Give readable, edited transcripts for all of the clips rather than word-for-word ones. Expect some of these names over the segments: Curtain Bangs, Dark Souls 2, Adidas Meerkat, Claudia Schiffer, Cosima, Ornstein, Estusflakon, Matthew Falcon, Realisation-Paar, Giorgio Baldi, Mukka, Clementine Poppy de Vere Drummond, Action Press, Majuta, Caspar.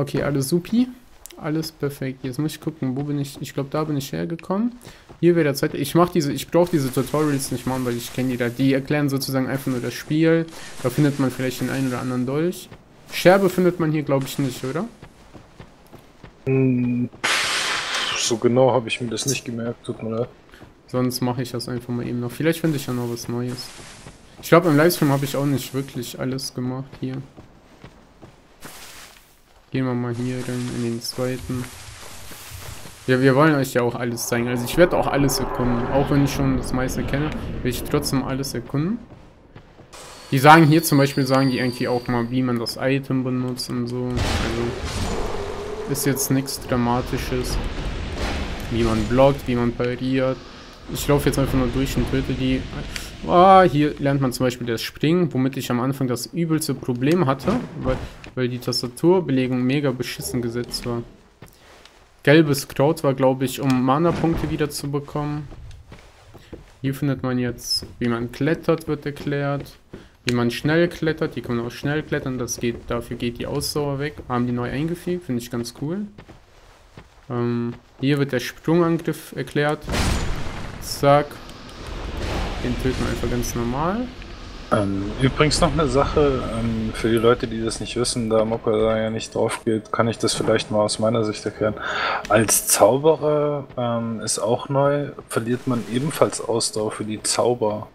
Okay, alles supi. Alles perfekt. Jetzt muss ich gucken, wo bin ich? Ich glaube, da bin ich hergekommen. Hier wäre der zweite. Ich brauche diese Tutorials nicht machen, weil ich kenne die da. Die erklären sozusagen einfach nur das Spiel. Da findet man vielleicht den einen oder anderen Dolch. Scherbe findet man hier, glaube ich, nicht, oder? So genau habe ich mir das nicht gemerkt, tut mir leid. Sonst mache ich das einfach mal eben noch. Vielleicht finde ich ja noch was Neues. Ich glaube, im Livestream habe ich auch nicht wirklich alles gemacht hier. Gehen wir mal hier dann in den zweiten. Ja, wir wollen euch ja auch alles zeigen. Also ich werde auch alles erkunden. Auch wenn ich schon das meiste kenne, will ich trotzdem alles erkunden. Die sagen hier zum Beispiel, sagen die irgendwie auch mal, wie man das Item benutzt und so. Also ist jetzt nichts Dramatisches. Wie man blockt, wie man pariert. Ich laufe jetzt einfach nur durch und töte die. Ah, hier lernt man zum Beispiel das Springen, womit ich am Anfang das übelste Problem hatte, weil die Tastaturbelegung mega beschissen gesetzt war. Gelbes Kraut war, glaube ich, um Mana-Punkte wieder zu bekommen. Hier findet man jetzt, wie man klettert, wird erklärt. Wie man schnell klettert, die kann man auch schnell klettern, dafür geht die Ausdauer weg. Haben die neu eingefügt, finde ich ganz cool. Hier wird der Sprungangriff erklärt. Zack. Den töten wir einfach ganz normal. Übrigens noch eine Sache, für die Leute, die das nicht wissen, da Mukka da ja nicht drauf geht, kann ich das vielleicht mal aus meiner Sicht erklären. Als Zauberer ist auch neu, verliert man ebenfalls Ausdauer für die Zauber.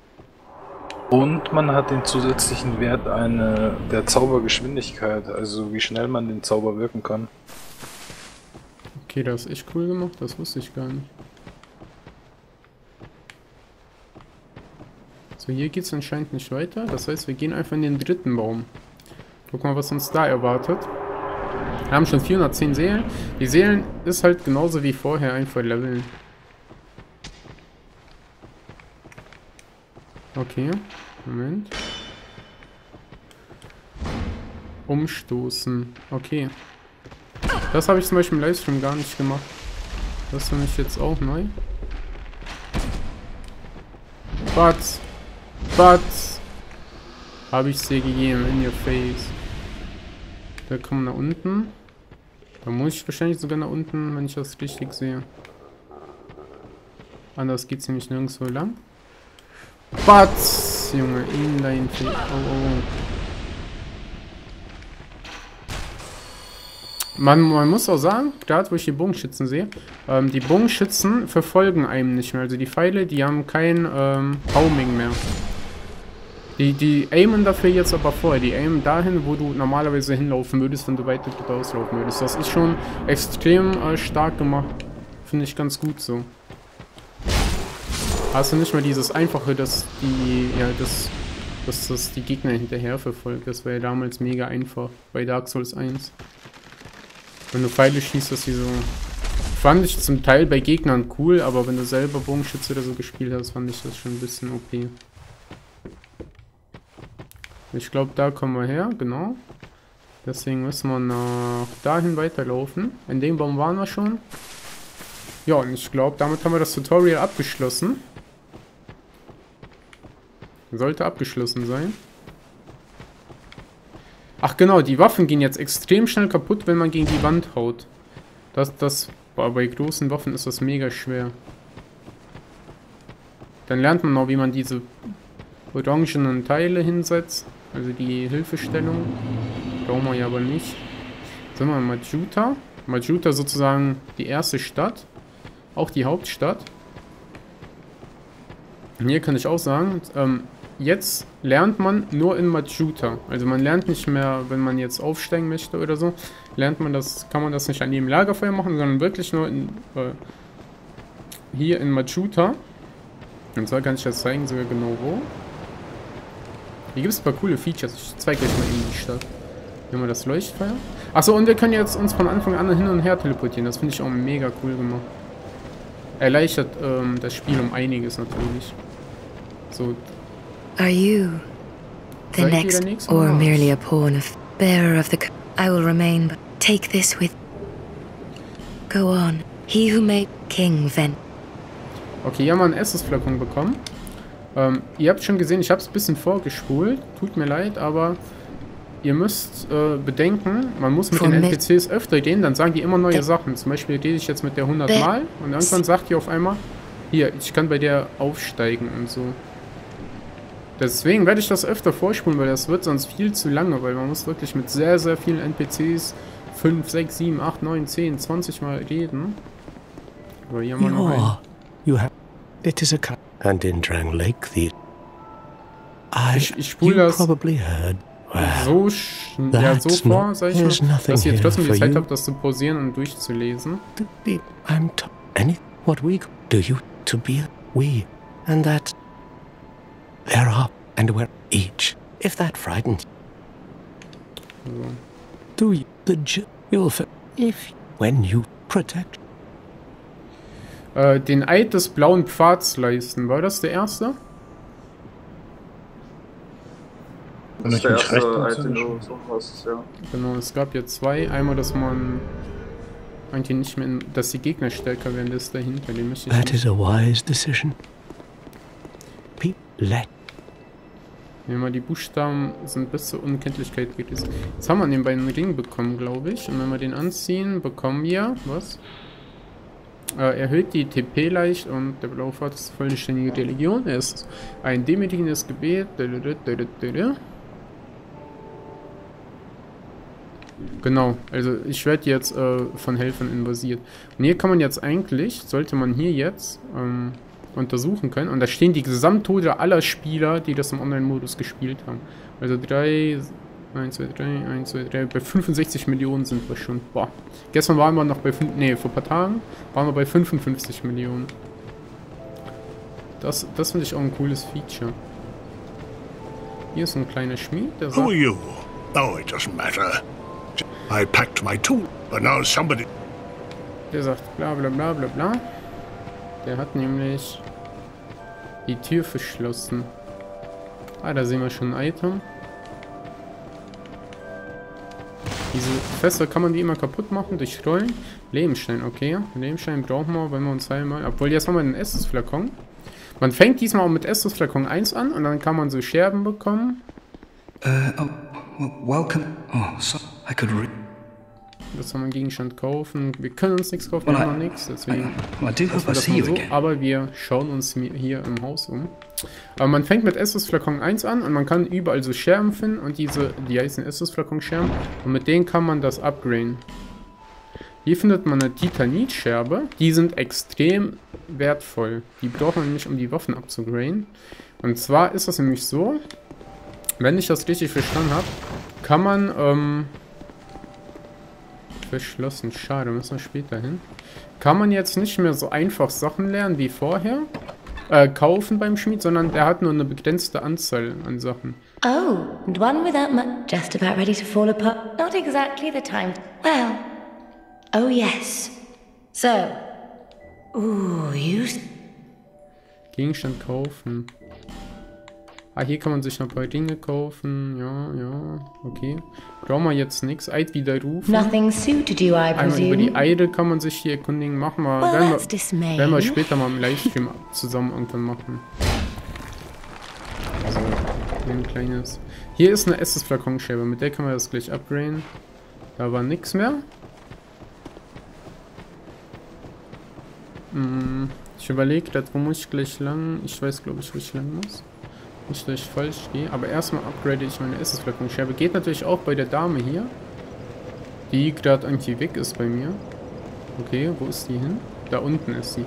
Und man hat den zusätzlichen Wert der Zaubergeschwindigkeit, also wie schnell man den Zauber wirken kann. Okay, das ist echt cool gemacht, das wusste ich gar nicht. So, hier geht es anscheinend nicht weiter. Das heißt, wir gehen einfach in den dritten Baum. Guck mal, was uns da erwartet. Wir haben schon 410 Seelen. Die Seelen ist halt genauso wie vorher, einfach leveln. Okay, Moment. Umstoßen. Okay. Das habe ich zum Beispiel im Livestream gar nicht gemacht. Das finde ich jetzt auch neu. Batz. Batz! Habe ich sie gegeben, in your face. Da kommen wir nach unten. Da muss ich wahrscheinlich sogar nach unten, wenn ich das richtig sehe. Anders geht es nämlich nirgendwo lang. Batz! Junge, in dein Face. Oh. Man muss auch sagen, gerade wo ich die Bogenschützen sehe, die Bogenschützen verfolgen einem nicht mehr. Also die Pfeile, die haben kein Homing mehr. Die aimen dafür jetzt aber vorher. Die aimen dahin, wo du normalerweise hinlaufen würdest, wenn du weiter rauslaufen würdest. Das ist schon extrem stark gemacht. Finde ich ganz gut so. Hast du nicht mehr dieses Einfache, dass die Gegner hinterher verfolgt. Das war ja damals mega einfach bei Dark Souls 1. Wenn du Pfeile schießt, dass die so... Fand ich zum Teil bei Gegnern cool, aber wenn du selber Bogenschütze oder so gespielt hast, fand ich das schon ein bisschen okay. Ich glaube, da kommen wir her, genau. Deswegen müssen wir nach dahin weiterlaufen. In dem Baum waren wir schon. Ja, und ich glaube, damit haben wir das Tutorial abgeschlossen. Sollte abgeschlossen sein. Ach genau, die Waffen gehen jetzt extrem schnell kaputt, wenn man gegen die Wand haut. Bei großen Waffen ist das mega schwer. Dann lernt man noch, wie man diese orangenen Teile hinsetzt. Also die Hilfestellung. Brauchen wir ja aber nicht. Sind wir in Majuta. Majuta sozusagen die erste Stadt. Auch die Hauptstadt. Und hier kann ich auch sagen, jetzt lernt man nur in Majuta. Also man lernt nicht mehr, wenn man jetzt aufsteigen möchte oder so, kann man das nicht an jedem Lagerfeuer machen, sondern wirklich nur hier in Majuta. Und zwar kann ich das zeigen, sogar genau wo. Hier gibt es ein paar coole Features. Ich zeige euch mal in die Stadt. Hier haben wir das Leuchtfeuer. Achso, und wir können jetzt uns von Anfang an hin und her teleportieren. Das finde ich auch mega cool gemacht. Erleichtert das Spiel um einiges natürlich. So. Are you the next or merely a pawn of bearer of the I will remain but take this with go on. He who made King Vent. Okay, hier haben wir einen Essensflakon bekommen. Ihr habt schon gesehen, ich habe es ein bisschen vorgespult. Tut mir leid, aber ihr müsst bedenken, man muss mit den NPCs öfter gehen, dann sagen die immer neue Sachen. Zum Beispiel gehe ich jetzt mit der 100 Mal und irgendwann sagt die auf einmal, hier, ich kann bei der aufsteigen und so. Deswegen werde ich das öfter vorspulen, weil das wird sonst viel zu lange, weil man muss wirklich mit sehr, sehr vielen NPCs 5, 6, 7, 8, 9, 10, 20 Mal reden. Aber hier haben wir noch einen. And in Drang Lake the ich spule das so, ja, so vor, sag ich mal, dass ihr trotzdem die Zeit habt, das zu pausieren und durchzulesen. Den Eid des blauen Pfads leisten. War das der erste? Das ist der erste Eid, den du so hast, ja. Genau, es gab ja zwei. Einmal, dass man eigentlich nicht mehr, dass die Gegner stärker werden, das dahinter. Die müssen mal die Buchstaben sind bis zur Unkenntlichkeit gelesen. Jetzt haben wir den beiden Ring bekommen, glaube ich. Und wenn wir den anziehen, bekommen wir was? Erhöht die TP leicht und der blaue Pfad ist vollständige Religion. Er ist ein demütigendes Gebet. Genau, also ich werde jetzt von Helfern invasiert. Und hier kann man jetzt eigentlich, sollte man hier jetzt untersuchen können. Und da stehen die Gesamttote aller Spieler, die das im Online-Modus gespielt haben. Also 1, 2, 3, bei 65 Millionen sind wir schon. Boah. Gestern waren wir noch bei, vor ein paar Tagen waren wir bei 55 Millionen. Das finde ich auch ein cooles Feature. Hier ist ein kleiner Schmied, der sagt... Who are you? Oh, it doesn't matter. I packed my tool, but now somebody... Der sagt bla bla bla bla bla. Der hat nämlich die Tür verschlossen. Ah, da sehen wir schon ein Item. Diese Fässer kann man die immer kaputt machen durch Rollen. Lebenstein, okay. Lebenstein brauchen wir, wenn wir uns einmal... Obwohl, jetzt haben wir einen Estusflakon. Man fängt diesmal auch mit Estusflakon 1 an und dann kann man so Scherben bekommen. Welcome. Oh, so I could read. Das soll man Gegenstand kaufen. Wir können uns nichts kaufen, wir haben noch nichts. Deswegen das so. Aber wir schauen uns hier im Haus um. Aber man fängt mit Estusflakon 1 an und man kann überall so Scherben finden. Und die heißen Estusflakon-Scherben. Und mit denen kann man das upgraden. Hier findet man eine Titanit-Scherbe. Die sind extrem wertvoll. Die braucht man nämlich, um die Waffen abzugraden. Und zwar ist das nämlich so, wenn ich das richtig verstanden habe, kann man... Verschlossen, schade, müssen wir später hin. Kann man jetzt nicht mehr so einfach Sachen lernen wie vorher, kaufen beim Schmied, sondern der hat nur eine begrenzte Anzahl an Sachen. Oh, and one without much, just about ready to fall apart. Not exactly the time. Well, oh yes. So, Gegenstand kaufen. Ah, hier kann man sich noch ein paar Dinge kaufen. Ja, ja, okay. Brauchen wir jetzt nichts. Eid widerrufen. Einmal über die Eide kann man sich hier erkundigen. Machen wir. Werden wir später mal im Livestream zusammen irgendwann machen. Also, ein kleines. Hier ist eine Estus-Flakonscherbe. Mit der können wir das gleich upgraden. Da war nichts mehr. Ich überlege, wo muss ich gleich lang. Ich weiß, glaube ich, wo ich lang muss. Nicht, dass ich falsch gehe, aber erstmal upgrade ich meine Essenflakonscherbe. Geht natürlich auch bei der Dame hier, die gerade irgendwie weg ist bei mir. Okay, wo ist die hin? Da unten ist sie.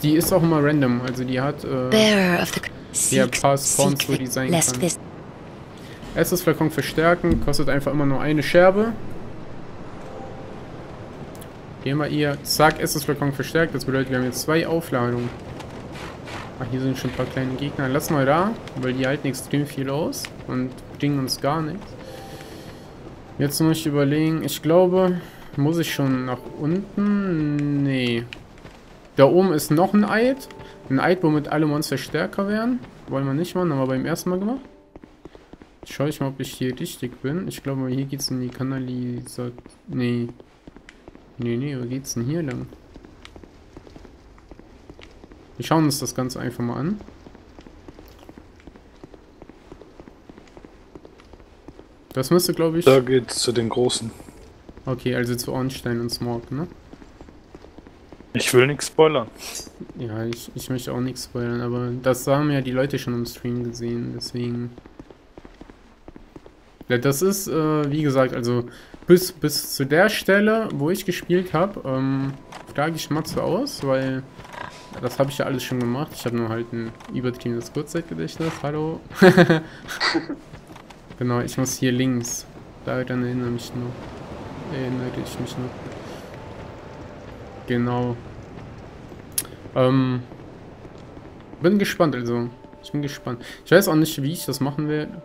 Die ist auch immer random, also die hat ein paar Spawns, wo die sein kann. Essenflakon verstärken, kostet einfach immer nur eine Scherbe. Gehen wir ihr, zack, Essenflakon verstärkt, das bedeutet, wir haben jetzt zwei Aufladungen. Ach, hier sind schon ein paar kleine Gegner. Lass mal da, weil die halten extrem viel aus und bringen uns gar nichts. Jetzt muss ich überlegen. Ich glaube, muss ich schon nach unten? Nee. Da oben ist noch ein Eid. Ein Eid, womit alle Monster stärker werden. Wollen wir nicht machen, haben wir beim ersten Mal gemacht. Jetzt schaue ich mal, ob ich hier richtig bin. Ich glaube, hier geht es in die Kanalisation. Nee. Nee, nee, wo geht's denn hier lang? Wir schauen uns das Ganze einfach mal an. Das müsste, glaube ich... Da geht's zu den Großen. Okay, also zu Ornstein und Smog, ne? Ich will nichts spoilern. Ja, ich möchte auch nichts spoilern, aber das haben ja die Leute schon im Stream gesehen, deswegen... Ja, das ist, wie gesagt, also bis zu der Stelle, wo ich gespielt habe, frage ich Matze aus, weil... Das habe ich ja alles schon gemacht. Ich habe nur halt ein übertriebenes Kurzzeitgedächtnis. Hallo. Genau, ich muss hier links. Daran erinnere ich mich noch. Genau. Bin gespannt, also. Ich bin gespannt. Ich weiß auch nicht, wie ich das machen werde.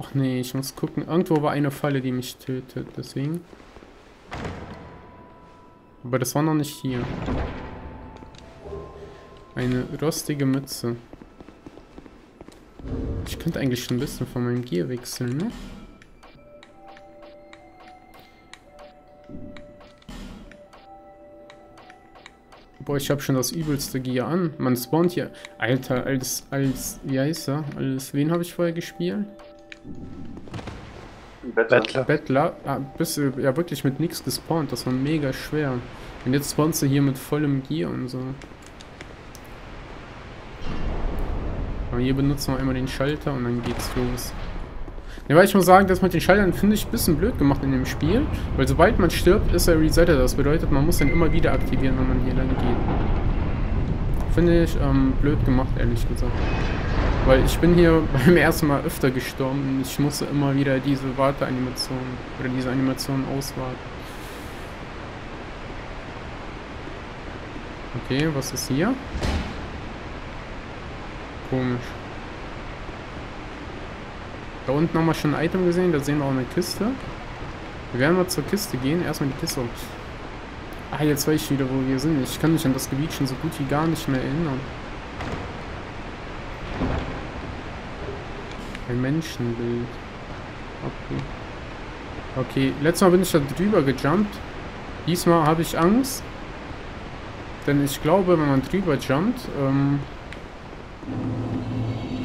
Ach nee, ich muss gucken. Irgendwo war eine Falle, die mich tötet. Deswegen. Aber das war noch nicht hier. Eine rostige Mütze. Ich könnte eigentlich schon ein bisschen von meinem Gear wechseln, ne? Boah, ich habe schon das übelste Gear an. Man spawnt hier... Alter, wie heißt er? Als wen habe ich vorher gespielt? Bettler. Bettler? Ah, bist du ja wirklich mit nichts gespawnt. Das war mega schwer. Und jetzt spawnst du hier mit vollem Gear und so. Hier benutzen wir einmal den Schalter und dann geht's los. Ja, weil ich muss sagen, das mit den Schaltern finde ich ein bisschen blöd gemacht in dem Spiel. Weil sobald man stirbt, ist er resettet. Das bedeutet, man muss den immer wieder aktivieren, wenn man hier lang geht. Finde ich blöd gemacht, ehrlich gesagt. Weil ich bin hier beim ersten Mal öfter gestorben und ich musste immer wieder diese Warteanimation oder diese Animation auswarten. Okay, was ist hier? Komisch. Da unten haben wir schon ein Item gesehen, da sehen wir auch eine Kiste. Wir werden mal zur Kiste gehen, erstmal die Kiste. Ah, jetzt weiß ich wieder, wo wir sind. Ich kann mich an das Gebiet schon so gut wie gar nicht mehr erinnern. Ein Menschenbild. Okay. Okay, letztes Mal bin ich da drüber gejumpt. Diesmal habe ich Angst. Denn ich glaube, wenn man drüber jumpt,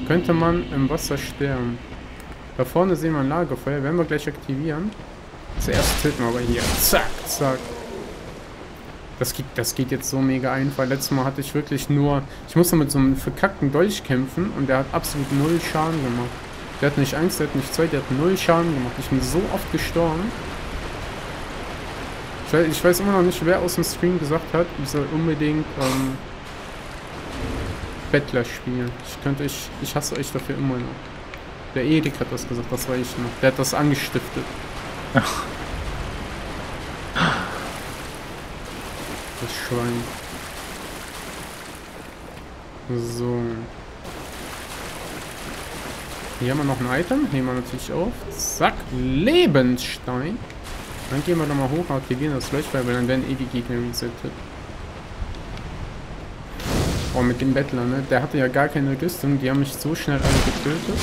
könnte man im Wasser sterben. Da vorne sehen wir ein Lagerfeuer. Werden wir gleich aktivieren. Zuerst töten wir aber hier. Zack, zack. Das geht jetzt so mega einfach. Letztes Mal hatte ich wirklich nur... Ich musste mit so einem verkackten Dolch kämpfen. Und der hat absolut null Schaden gemacht. Der hat nicht Angst, der hat nicht Zeit, der hat null Schaden gemacht. Ich bin so oft gestorben. Ich weiß immer noch nicht, wer aus dem Stream gesagt hat, ich soll unbedingt... Bettler spielen. Ich hasse euch dafür immer noch. Der Erik hat das gesagt, das weiß ich noch. Der hat das angestiftet. Ach. Das Schwein. So. Hier haben wir noch ein Item. Nehmen wir natürlich auf. Zack. Lebensstein. Dann gehen wir da mal hoch und aktivieren das Leuchtfeuer, weil dann werden eh die Gegner resettet. Oh, mit dem Bettler, ne? Der hatte ja gar keine Rüstung, die haben mich so schnell alle getötet.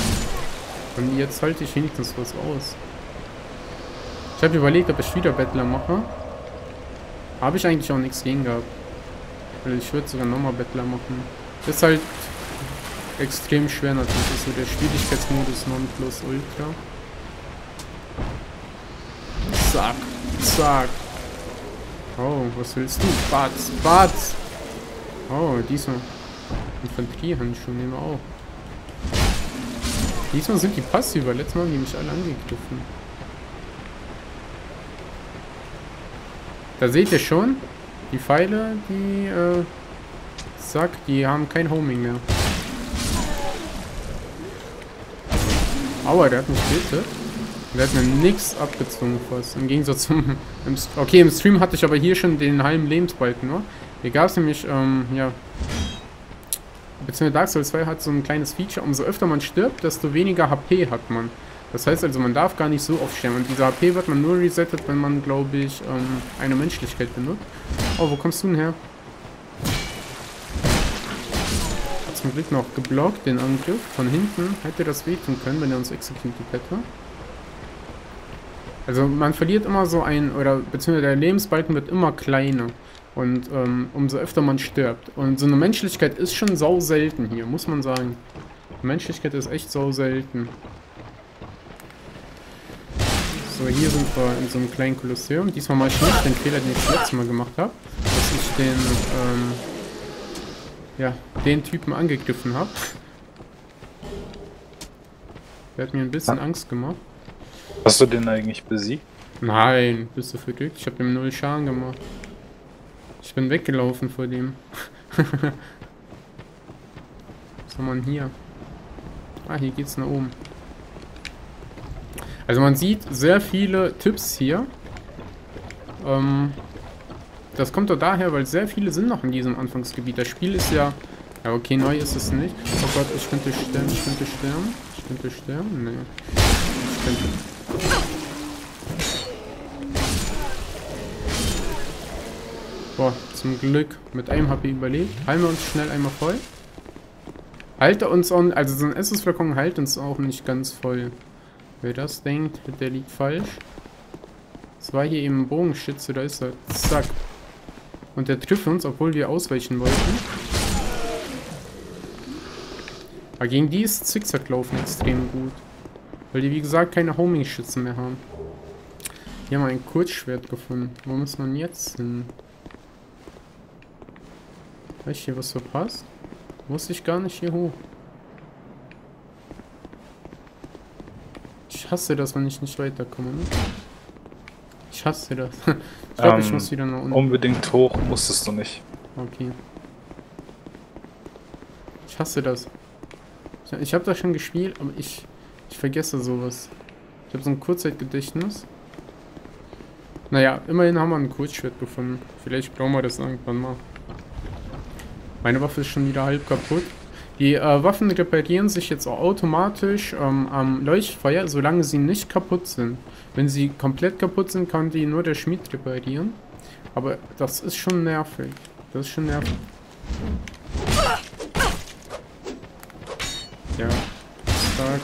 Und jetzt halte ich wenigstens was aus. Ich habe überlegt, ob ich wieder Bettler mache. Habe ich eigentlich auch nichts gegen gehabt. Also ich würde sogar nochmal Bettler machen. Ist halt extrem schwer natürlich, so der Schwierigkeitsmodus Nonplusultra. Zack, zack. Oh, was willst du? Batz, batz. Oh, diesmal. Infanteriehandschuhe nehmen wir auch. Diesmal sind die passiver. Letztes Mal haben die mich alle angegriffen. Da seht ihr schon. Die Pfeile, die, zack, die haben kein Homing mehr. Aua, der hat mich getötet. Der hat mir nichts abgezogen fast. Im Gegensatz zum... Okay, im Stream hatte ich aber hier schon den halben Lebensbalken, ne? Hier gab es nämlich, ja, beziehungsweise Dark Souls 2 hat so ein kleines Feature, umso öfter man stirbt, desto weniger HP hat man. Das heißt also, man darf gar nicht so oft sterben. Und diese HP wird man nur resettet, wenn man, glaube ich, eine Menschlichkeit benutzt. Oh, wo kommst du denn her? Hat zum Glück noch geblockt, den Angriff. Von hinten hätte das wehtun können, wenn er uns executed hätte. Also man verliert immer so ein, oder beziehungsweise der Lebensbalken wird immer kleiner. Und umso öfter man stirbt. Und so eine Menschlichkeit ist schon sau selten hier, muss man sagen. Menschlichkeit ist echt sau selten. So, hier sind wir in so einem kleinen Kolosseum. Diesmal mache ich nicht den Fehler, den ich das letzte Mal gemacht habe. Dass ich den, den Typen angegriffen habe. Der hat mir ein bisschen Angst gemacht. Hast du den eigentlich besiegt? Nein, bist du verrückt? Ich habe dem 0 Schaden gemacht. Ich bin weggelaufen vor dem. Was haben wir denn hier? Ah, hier geht's nach oben. Also man sieht sehr viele Tipps hier. Das kommt doch daher, weil sehr viele sind noch in diesem Anfangsgebiet. Das Spiel ist ja... Ja, okay, neu ist es nicht. Oh Gott, ich könnte sterben, ich könnte sterben. Ich könnte sterben? Nee. Ich könnte... Boah, zum Glück. Mit einem HP überlebt. Heilen wir uns schnell einmal voll. Halte uns auch... Also so ein Essensflakon hält uns auch nicht ganz voll. Wer das denkt, der liegt falsch. Das war hier eben ein Bogenschütze, da ist er. Zack. Und der trifft uns, obwohl wir ausweichen wollten. Aber gegen die ist Zickzacklaufen extrem gut. Weil die, wie gesagt, keine Homing-Schützen mehr haben. Hier haben wir ein Kurzschwert gefunden. Wo muss man jetzt hin? Habe ich hier was verpasst? Muss ich gar nicht hier hoch. Ich hasse das, wenn ich nicht weiterkomme. Ne? Ich hasse das. Ich glaube, ich muss wieder nach unten. Unbedingt hoch musstest du nicht. Okay. Ich hasse das. Ich habe das schon gespielt, aber ich vergesse sowas. Ich habe so ein Kurzzeitgedächtnis. Naja, immerhin haben wir ein Kurzschwert gefunden. Vielleicht brauchen wir das irgendwann mal. Meine Waffe ist schon wieder halb kaputt. Die Waffen reparieren sich jetzt auch automatisch am Leuchtfeuer, solange sie nicht kaputt sind. Wenn sie komplett kaputt sind, kann die nur der Schmied reparieren. Aber das ist schon nervig. Das ist schon nervig. Ja. Stark, stark.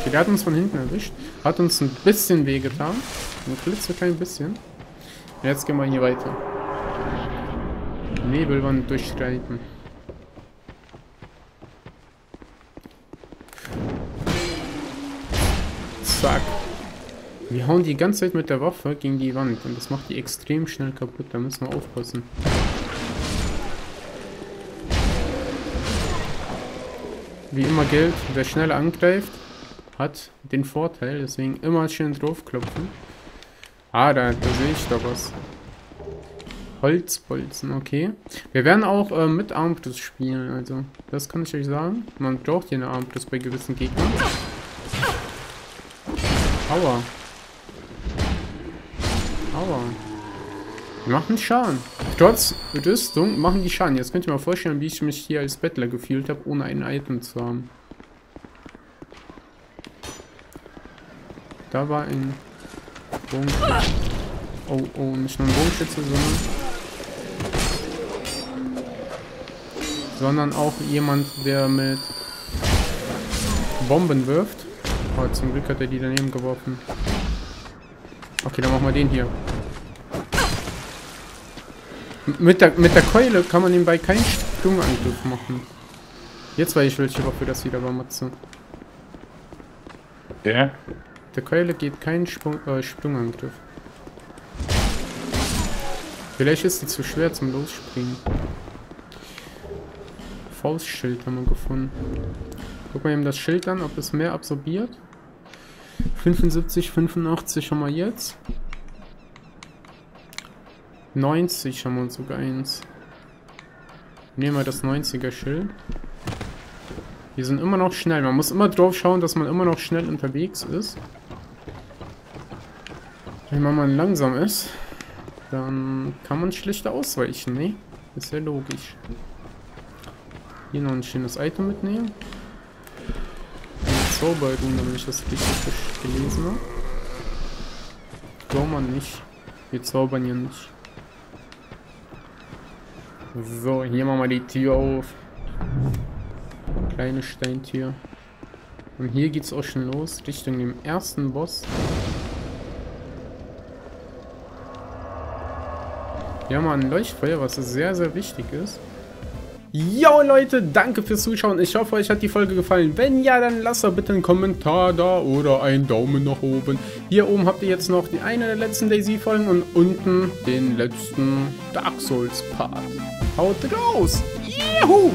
Okay, der hat uns von hinten erwischt. Hat uns ein bisschen wehgetan. Ein klitzeklein bisschen. Jetzt gehen wir hier weiter. Nebelwand durchstreiten. Zack. Wir hauen die ganze Zeit mit der Waffe gegen die Wand und das macht die extrem schnell kaputt, da müssen wir aufpassen. Wie immer gilt, wer schnell angreift, hat den Vorteil, deswegen immer schön draufklopfen. Ah, da sehe ich doch was. Holzbolzen, okay. Wir werden auch mit Armbrust spielen, also das kann ich euch sagen. Man braucht hier eine Armbrust bei gewissen Gegnern. Aua. Aua. Die machen Schaden. Trotz Rüstung machen die Schaden. Jetzt könnt ihr mal vorstellen, wie ich mich hier als Bettler gefühlt habe, ohne ein Item zu haben. Da war ein Bogenschütze. Oh, nicht nur ein Bogenschütze, sondern auch jemand, der mit Bomben wirft. Oh, zum Glück hat er die daneben geworfen. Okay, dann machen wir den hier. Mit der Keule kann man nebenbei keinen Sturmangriff machen. Jetzt weiß ich, welche Waffe das wieder war, Matze. Ja? Mit der Keule geht kein Sturmangriff. Vielleicht ist die zu schwer zum Losspringen. Faustschild haben wir gefunden. Gucken wir eben das Schild an, ob es mehr absorbiert. 75, 85 haben wir jetzt. 90 haben wir uns sogar eins. Nehmen wir das 90er Schild. Wir sind immer noch schnell. Man muss immer drauf schauen, dass man immer noch schnell unterwegs ist. Wenn man langsam ist, dann kann man schlechter ausweichen, ne? Ist ja logisch. Hier noch ein schönes Item mitnehmen. Zauberrune, wenn ich das richtig gelesen habe. Glaubt man nicht. Wir zaubern hier nicht. So, hier machen wir die Tür auf. Kleine Steintür. Und hier geht's auch schon los, Richtung dem ersten Boss. Hier haben wir ein Leuchtfeuer, was sehr, sehr wichtig ist. Jo Leute, danke fürs Zuschauen. Ich hoffe, euch hat die Folge gefallen. Wenn ja, dann lasst doch bitte einen Kommentar da oder einen Daumen nach oben. Hier oben habt ihr jetzt noch die eine der letzten DayZ-Folgen und unten den letzten Dark Souls Part. Haut raus! Juhu!